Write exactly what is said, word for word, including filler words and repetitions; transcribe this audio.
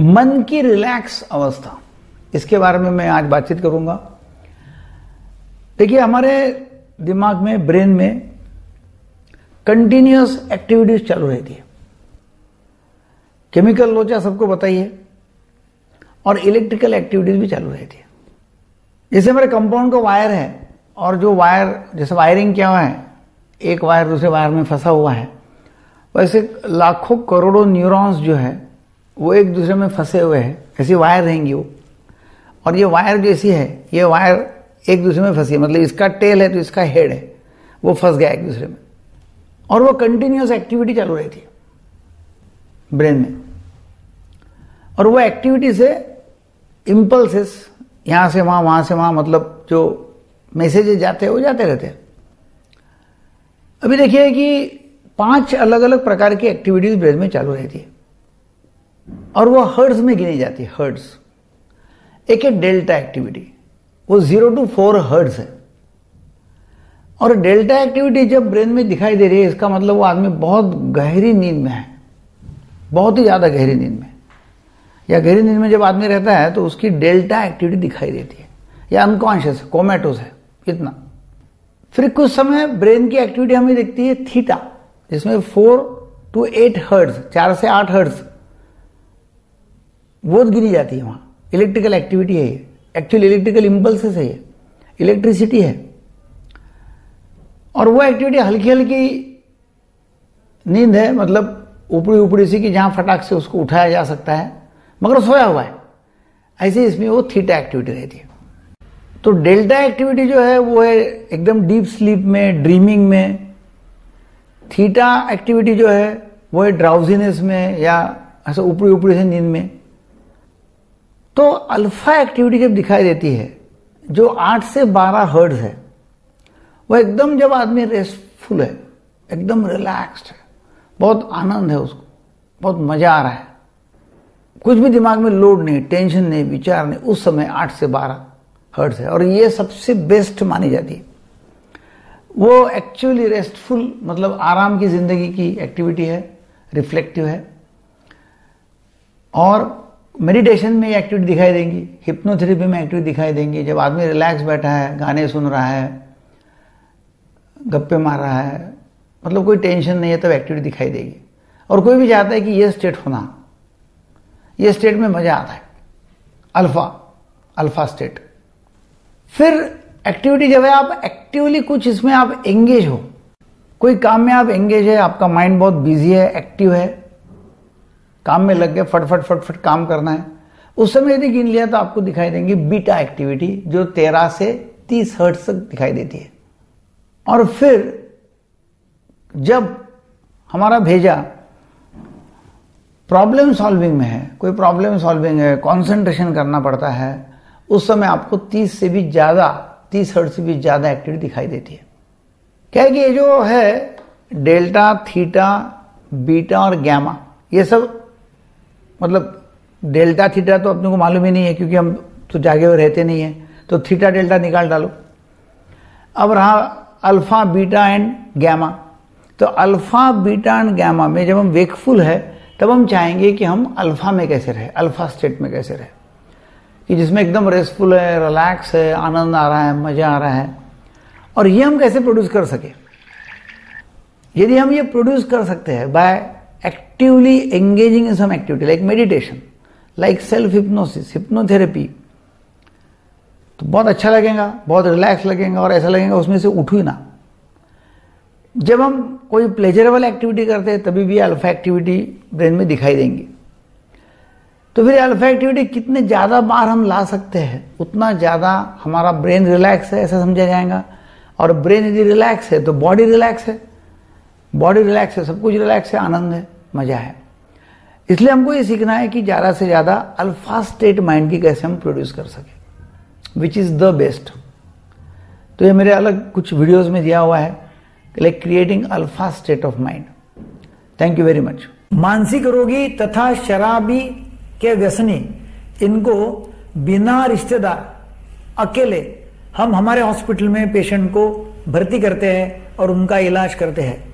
मन की रिलैक्स अवस्था, इसके बारे में मैं आज बातचीत करूंगा। देखिए, हमारे दिमाग में, ब्रेन में कंटिन्यूअस एक्टिविटीज चालू रहती है। केमिकल लोचा सबको बताइए, और इलेक्ट्रिकल एक्टिविटीज भी चालू रहती है। जैसे हमारे कंपाउंड का वायर है, और जो वायर, जैसे वायरिंग क्या हुआ है, एक वायर दूसरे वायर में फंसा हुआ है, वैसे लाखों करोड़ों न्यूरॉन्स जो है वो एक दूसरे में फंसे हुए हैं। ऐसी वायर रहेंगी वो, और ये वायर जो ऐसी है, ये वायर एक दूसरे में फंसी है, मतलब इसका टेल है तो इसका हेड है, वो फंस गया एक दूसरे में, और वो कंटिन्यूस एक्टिविटी चालू रहती है ब्रेन में। और वो एक्टिविटी से इम्पल्सेस यहाँ से वहाँ, वहाँ से वहाँ, मतलब जो मैसेजेस जाते हैं वो जाते रहते हैं। अभी देखिए कि पांच अलग अलग प्रकार की एक्टिविटीज ब्रेन में चालू रहती है, और वो हर्ट्ज में गिनी जाती है। हर्ट्ज एक है डेल्टा एक्टिविटी, वो जीरो टू फोर हर्ट्ज है। और डेल्टा एक्टिविटी जब ब्रेन में दिखाई दे रही है, इसका मतलब वो आदमी बहुत गहरी नींद में है, बहुत ही ज़्यादा गहरी नींद में, या गहरी नींद में जब आदमी रहता है तो उसकी डेल्टा एक्टिविटी दिखाई देती है, या अनकॉन्शियस है, कोमेटोस है, इतना। फिर कुछ समय ब्रेन की एक्टिविटी हमें दिखती है थीटा, जिसमें फोर टू एट हर्ट्ज, चार से आठ हर्ट्ज, वो गिनी जाती है वहाँ। इलेक्ट्रिकल एक्टिविटी है ये, एक्चुअली इलेक्ट्रिकल इम्पल्सेस है ये, इलेक्ट्रिसिटी है। और वो एक्टिविटी हल्की हल्की नींद है, मतलब ऊपरी ऊपरी सी, कि जहाँ फटाक से उसको उठाया जा सकता है, मगर सोया हुआ है, ऐसे इसमें वो थीटा एक्टिविटी रहती है। तो डेल्टा एक्टिविटी जो है वो है एकदम डीप स्लीप में, ड्रीमिंग में। थीटा एक्टिविटी जो है वो है ड्राउजीनेस में, या ऐसा ऊपरी ऊपरी से नींद में। तो अल्फा एक्टिविटी जब दिखाई देती है, जो आठ से बारह हर्ट्ज है, वो एकदम जब आदमी रेस्टफुल है, एकदम रिलैक्स्ड है, बहुत आनंद है उसको, बहुत मजा आ रहा है, कुछ भी दिमाग में लोड नहीं, टेंशन नहीं, विचार नहीं, उस समय आठ से बारह हर्ट्ज है। और ये सबसे बेस्ट मानी जाती है, वो एक्चुअली रेस्टफुल, मतलब आराम की जिंदगी की एक्टिविटी है, रिफ्लेक्टिव है। और मेडिटेशन में ये एक्टिविटी दिखाई देंगी, हिप्नोथेरेपी में एक्टिविटी दिखाई देंगी। जब आदमी रिलैक्स बैठा है, गाने सुन रहा है, गप्पे मार रहा है, मतलब कोई टेंशन नहीं है, तब एक्टिविटी दिखाई देगी। और कोई भी चाहता है कि ये स्टेट होना, ये स्टेट में मजा आता है, अल्फा अल्फा स्टेट। फिर एक्टिविटी जब है, आप एक्टिवली कुछ इसमें आप एंगेज हो, कोई काम में आप एंगेज है, आपका माइंड बहुत बिजी है, एक्टिव है, काम में लग गया, फटफट फटफट काम करना है, उस समय यदि गिन लिया तो आपको दिखाई देंगी बीटा एक्टिविटी, जो तेरह से तीस हर्ट्ज तक दिखाई देती है। और फिर जब हमारा भेजा प्रॉब्लम सॉल्विंग में है, कोई प्रॉब्लम सॉल्विंग है, कॉन्सेंट्रेशन करना पड़ता है, उस समय आपको तीस से भी ज़्यादा, तीस हर्ट्ज से भी ज़्यादा एक्टिविटी दिखाई देती है। क्या है कि ये जो है डेल्टा, थीटा, बीटा और गैमा, ये सब, मतलब डेल्टा थीटा तो अपने को मालूम ही नहीं है, क्योंकि हम तो जागे हुए रहते नहीं हैं, तो थीटा डेल्टा निकाल डालो। अब रहा अल्फा, बीटा एंड गैमा। तो अल्फा, बीटा एंड गैमा में जब हम वेकफुल है, तब हम चाहेंगे कि हम अल्फा में कैसे रहे, अल्फा स्टेट में कैसे रहे, कि जिसमें एकदम रेस्टफुल है, रिलैक्स है, आनंद आ रहा है, मज़ा आ रहा है। और ये हम कैसे प्रोड्यूस कर सके? यदि हम ये प्रोड्यूस कर सकते हैं by actively engaging in some activity, like meditation, like self hypnosis, hypnotherapy, तो बहुत अच्छा लगेगा, बहुत रिलैक्स लगेगा, और ऐसा लगेगा उसमें से उठू ही ना। जब हम कोई प्लेजरेबल एक्टिविटी करते हैं, तभी भी अल्फा एक्टिविटी ब्रेन में दिखाई देंगी। तो फिर अल्फा एक्टिविटी कितने ज़्यादा बार हम ला सकते हैं, उतना ज़्यादा हमारा ब्रेन रिलैक्स है, ऐसा समझा जाएगा। और ब्रेन यदि रिलैक्स है तो बॉडी रिलैक्स है, बॉडी रिलैक्स है, सब कुछ रिलैक्स है, आनंद है, मज़ा है। इसलिए हमको ये सीखना है कि ज़्यादा से ज़्यादा अल्फा स्टेट माइंड की कैसे हम प्रोड्यूस कर सकें, विच इज़ द बेस्ट। तो ये मेरे अलग कुछ वीडियोज़ में दिया हुआ है, like creating alpha state of mind. Thank you very much. मानसिक रोगी तथा शराबी के व्यसनी, इनको बिना रिश्तेदार अकेले हम हमारे हॉस्पिटल में पेशेंट को भर्ती करते हैं और उनका इलाज करते हैं।